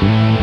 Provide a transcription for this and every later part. Let's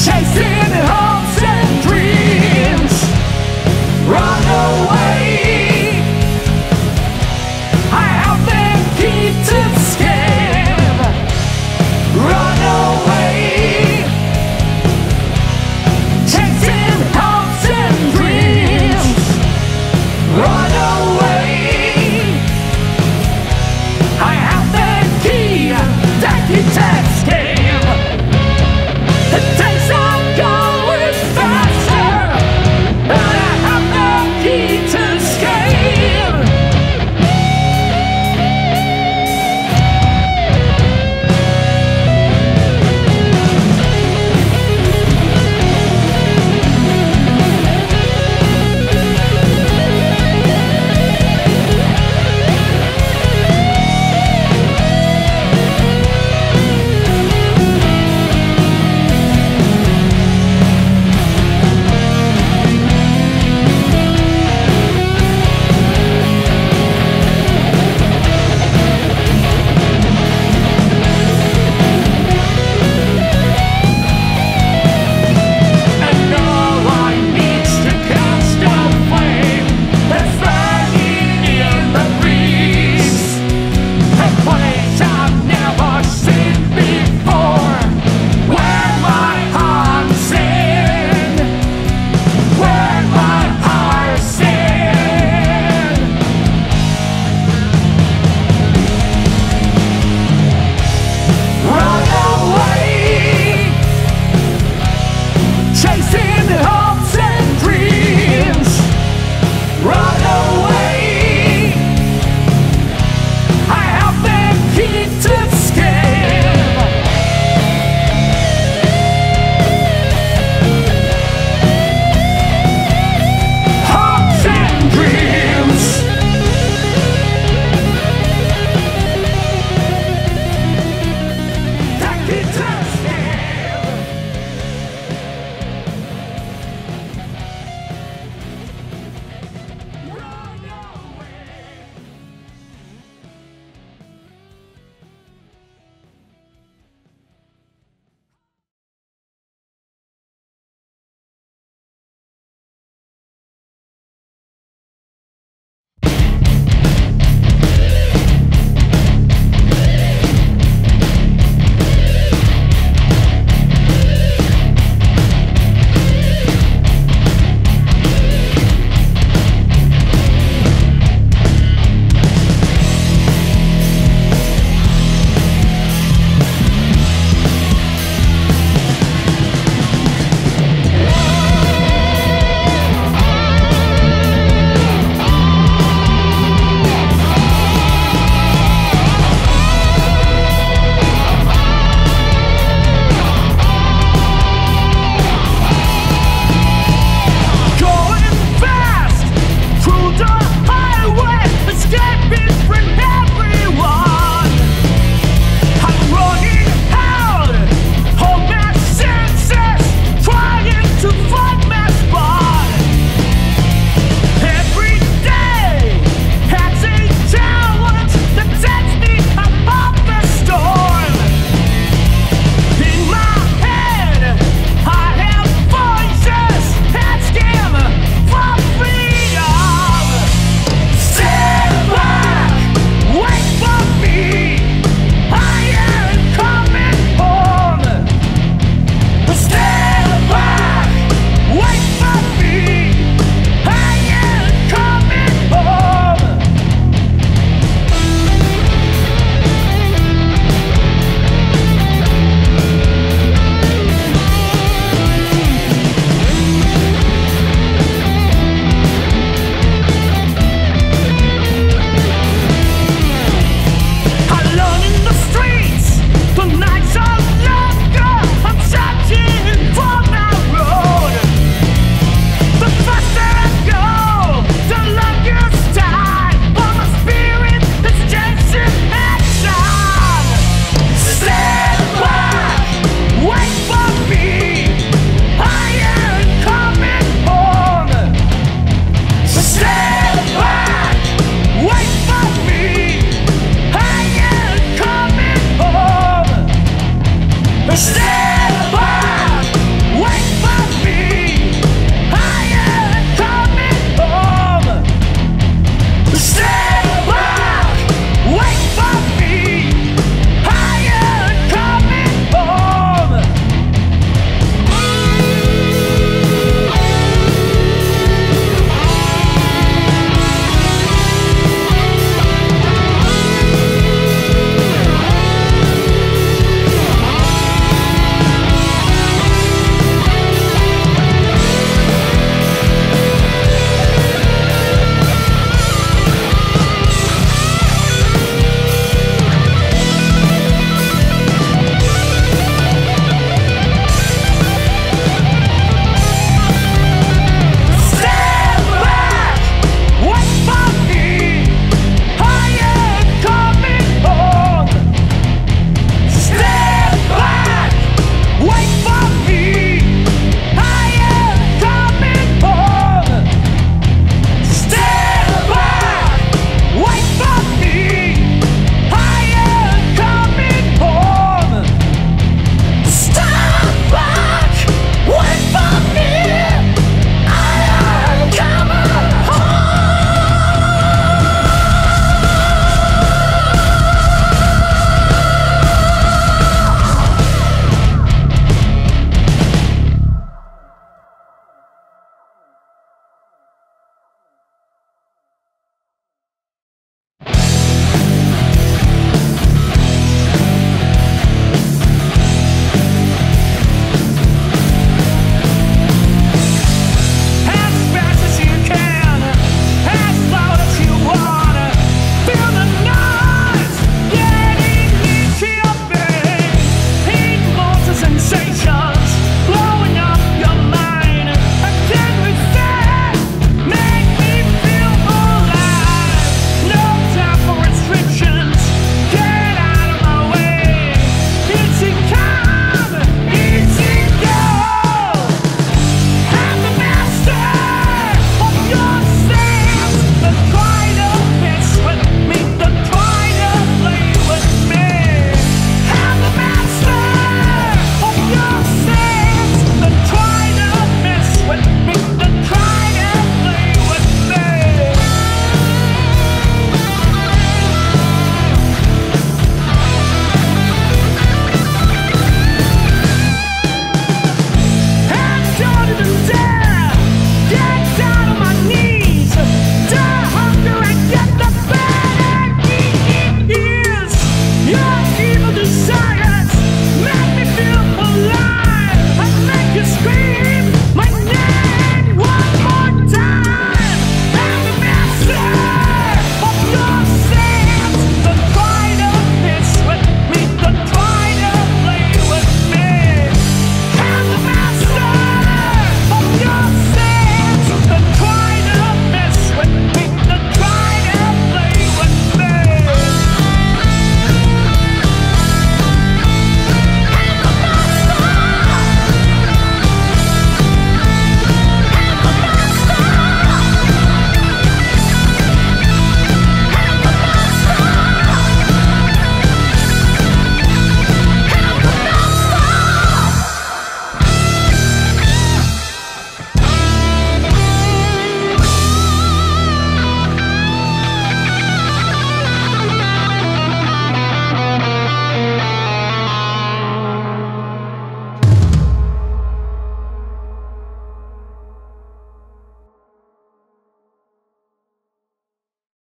Chasing hopes and dreams, run away.